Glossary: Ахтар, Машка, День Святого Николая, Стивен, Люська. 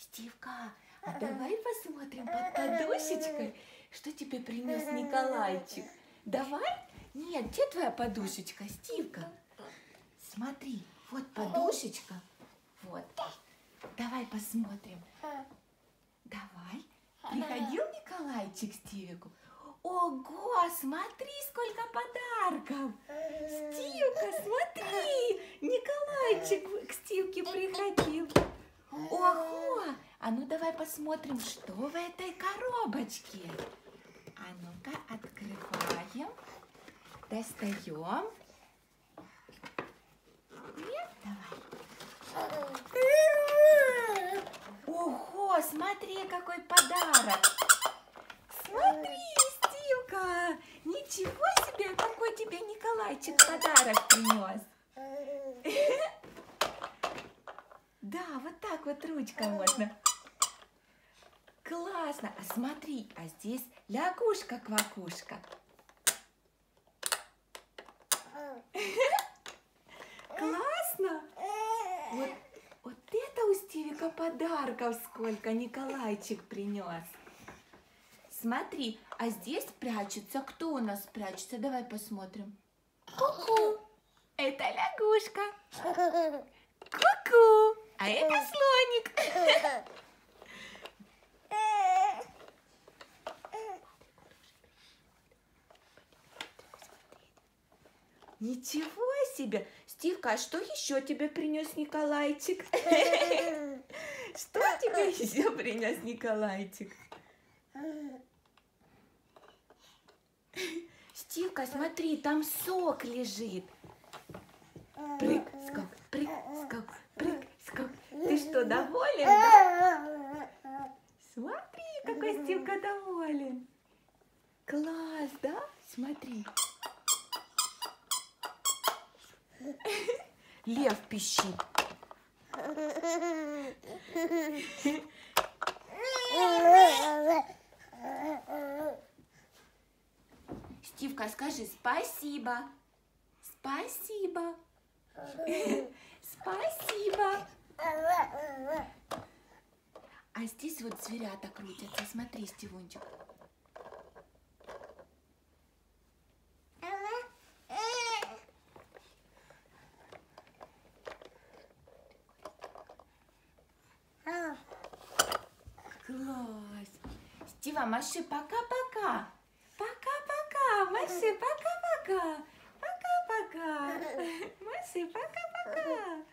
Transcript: Стивка, а давай посмотрим под подушечкой, что тебе принес Николайчик. Давай? Нет, где твоя подушечка, Стивка? Смотри, вот подушечка. Вот. Давай посмотрим. Давай. Приходил Николайчик Стивику? Ого, смотри, сколько подарков! Стивка, смотри! Николайчик к Стивке приходил. Ого! А ну давай посмотрим, что в этой коробочке. А ну-ка, открываем. Достаем. Нет, давай. Ого, смотри, какой подарок. Смотри, Стивка. Ничего себе, какой тебе Николайчик подарок принес. Да, вот так вот ручкой можно. Классно. А смотри, а здесь лягушка-квакушка. Классно. Вот это у Стивика подарков сколько Николайчик принес. Смотри, а здесь прячется. Кто у нас прячется? Давай посмотрим. Ку-ку. Это лягушка. Ку-ку. А это слоник. Ничего себе! Стивка, а что еще тебе принес Николайчик? Что тебе еще принес Николайчик? Стивка, смотри, там сок лежит. Прыг-скок, прыг-скок, прыг-скок. Ты что, доволен, да? Смотри, какой Стивка доволен. Класс, да? Смотри. Лев пищит. Стивка, скажи спасибо. Спасибо. Спасибо. А здесь вот зверята крутятся. Смотри, Стивончик. Класс. Стива, маши, пока-пока. Пока-пока, маши, пока-пока. Пока-пока. Маши, пока-пока.